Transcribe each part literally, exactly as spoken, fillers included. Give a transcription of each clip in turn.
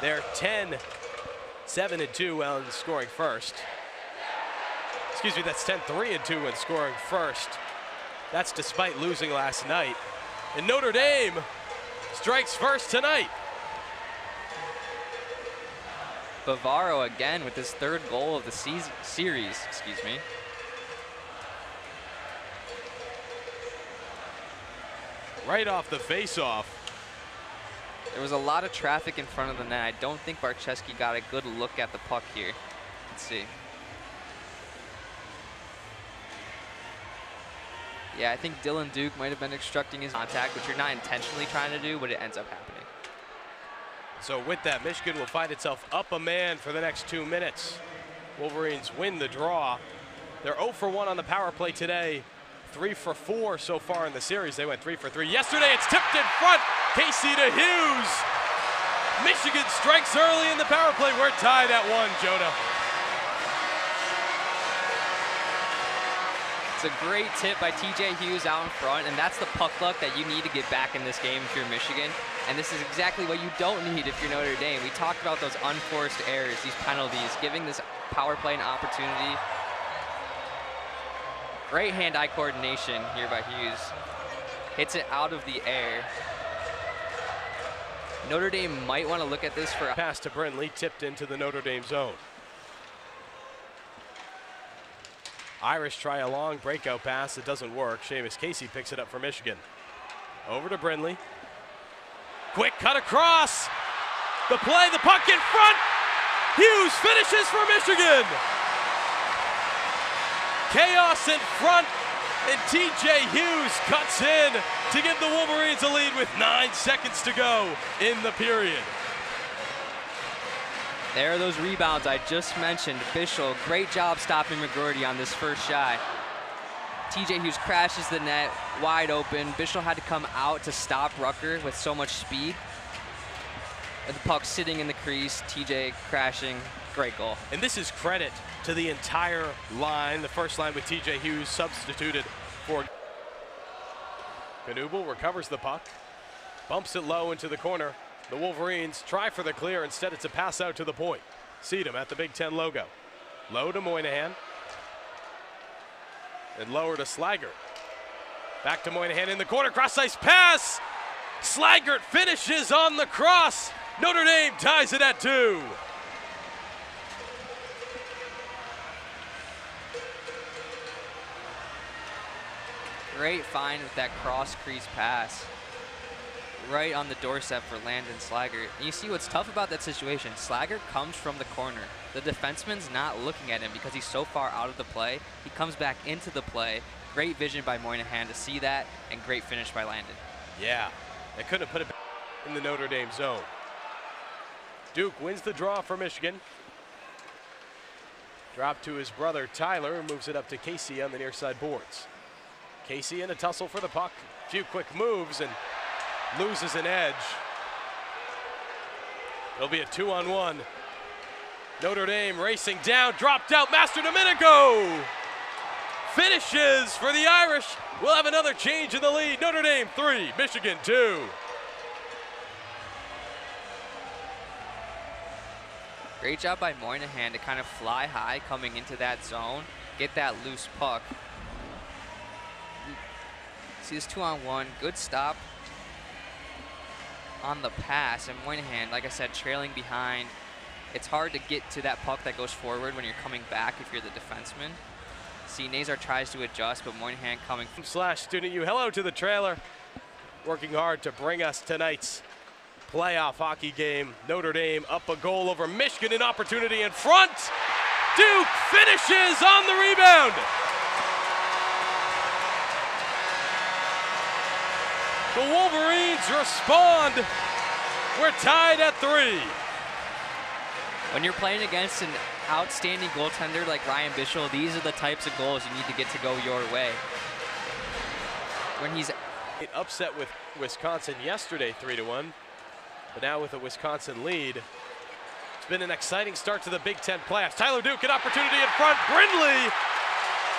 They're ten seven and two when scoring first. Excuse me, that's ten three and two when scoring first. That's despite losing last night. And Notre Dame strikes first tonight. Bavaro again with his third goal of the season, series, excuse me. Right off the face-off. There was a lot of traffic in front of the net. I don't think Barczewski got a good look at the puck here. Let's see. Yeah, I think Dylan Duke might have been obstructing his contact, which you're not intentionally trying to do, but it ends up happening. So with that, Michigan will find itself up a man for the next two minutes. Wolverines win the draw. They're oh for one on the power play today. three for four so far in the series. They went three for three yesterday. It's tipped in front. Casey to Hughes. Michigan strikes early in the power play. We're tied at one, Jonah. It's a great tip by T J Hughes out in front, and that's the puck luck that you need to get back in this game if you're Michigan. And this is exactly what you don't need if you're Notre Dame. We talked about those unforced errors, these penalties, giving this power play an opportunity. Great hand-eye coordination here by Hughes. Hits it out of the air. Notre Dame might want to look at this for a pass to Brindley, tipped into the Notre Dame zone. Irish try a long breakout pass. It doesn't work. Seamus Casey picks it up for Michigan. Over to Brindley. Quick cut across. The play, the puck in front. Hughes finishes for Michigan. Chaos in front, and T J Hughes cuts in to give the Wolverines a lead with nine seconds to go in the period. There are those rebounds I just mentioned. Bischel, great job stopping McGrorty on this first shot. T J Hughes crashes the net, wide open. Bischel had to come out to stop Rucker with so much speed. And the puck sitting in the crease, T J crashing, great goal. And this is credit to the entire line. The first line with T J Hughes substituted for. Canuble recovers the puck, bumps it low into the corner. The Wolverines try for the clear. Instead, it's a pass out to the point. Seedham at the Big Ten logo. Low to Moynihan. And lower to Slagert. Back to Moynihan in the corner. Cross-ice pass. Slagert finishes on the cross. Notre Dame ties it at two. Great find with that cross-crease pass. Right on the doorstep for Landon Slaggert. And you see what's tough about that situation. Slaggert comes from the corner. The defenseman's not looking at him because he's so far out of the play. He comes back into the play. Great vision by Moynihan to see that, and great finish by Landon. Yeah, they couldn't have put it back in the Notre Dame zone. Duke wins the draw for Michigan. Drop to his brother Tyler, moves it up to Casey on the near side boards. Casey in a tussle for the puck. A few quick moves and loses an edge. It'll be a two-on-one. Notre Dame racing down, dropped out. Master Domenico finishes for the Irish. We'll have another change in the lead. Notre Dame three, Michigan two. Great job by Moynihan to kind of fly high coming into that zone, get that loose puck. See this two-on-one, good stop on the pass, and Moynihan, like I said, trailing behind. It's hard to get to that puck that goes forward when you're coming back if you're the defenseman. See, Nasar tries to adjust, but Moynihan coming. Slash Student U, hello to the trailer. Working hard to bring us tonight's playoff hockey game. Notre Dame up a goal over Michigan, an opportunity in front. Duke finishes on the rebound. The Wolverines respond. We're tied at three. When you're playing against an outstanding goaltender like Ryan Bischel, these are the types of goals you need to get to go your way. When he's it upset with Wisconsin yesterday, three to one, but now with a Wisconsin lead, it's been an exciting start to the Big Ten playoffs. Tyler Duke, an opportunity in front. Brindley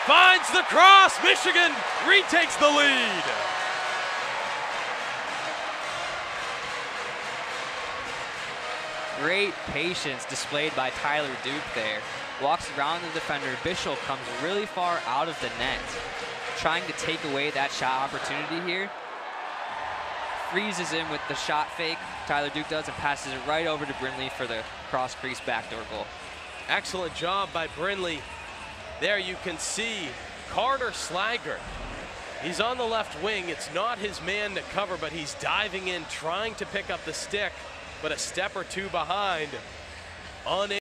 finds the cross. Michigan retakes the lead. Great patience displayed by Tyler Duke there. Walks around the defender. Bischel comes really far out of the net, trying to take away that shot opportunity here. Freezes in with the shot fake. Tyler Duke does and passes it right over to Brindley for the cross crease backdoor goal. Excellent job by Brindley. There you can see Carter Slager. He's on the left wing. It's not his man to cover, but he's diving in, trying to pick up the stick, but a step or two behind. Unable